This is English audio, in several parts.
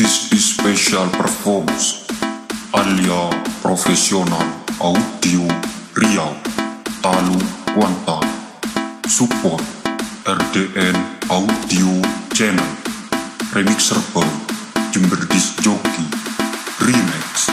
This is special performance alia professional audio Riau Talu Kuantan support RDN audio channel remixer by Jember Discjockey remix.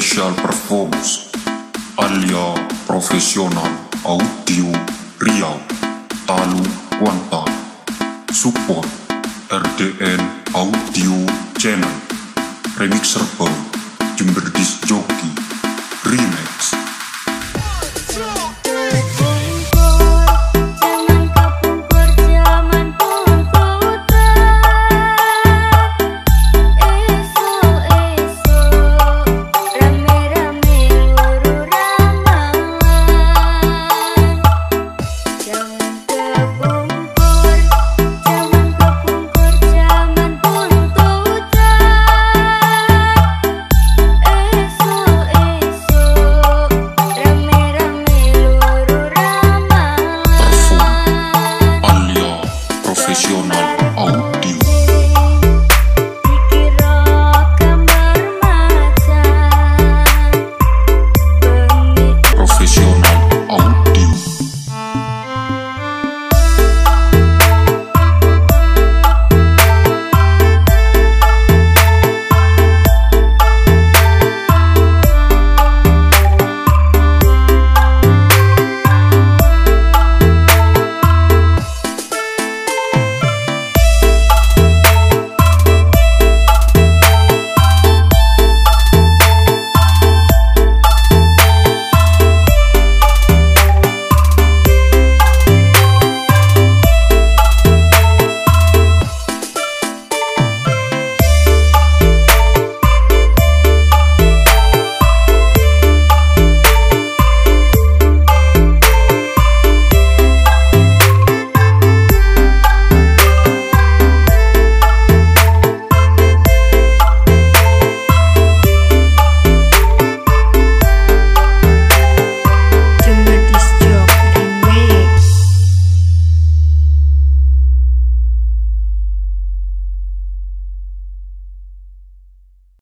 Special performance alia professional audio Riau Talu Kuantan support RDN audio channel remixer by Jember Discjockey remix. Profesional.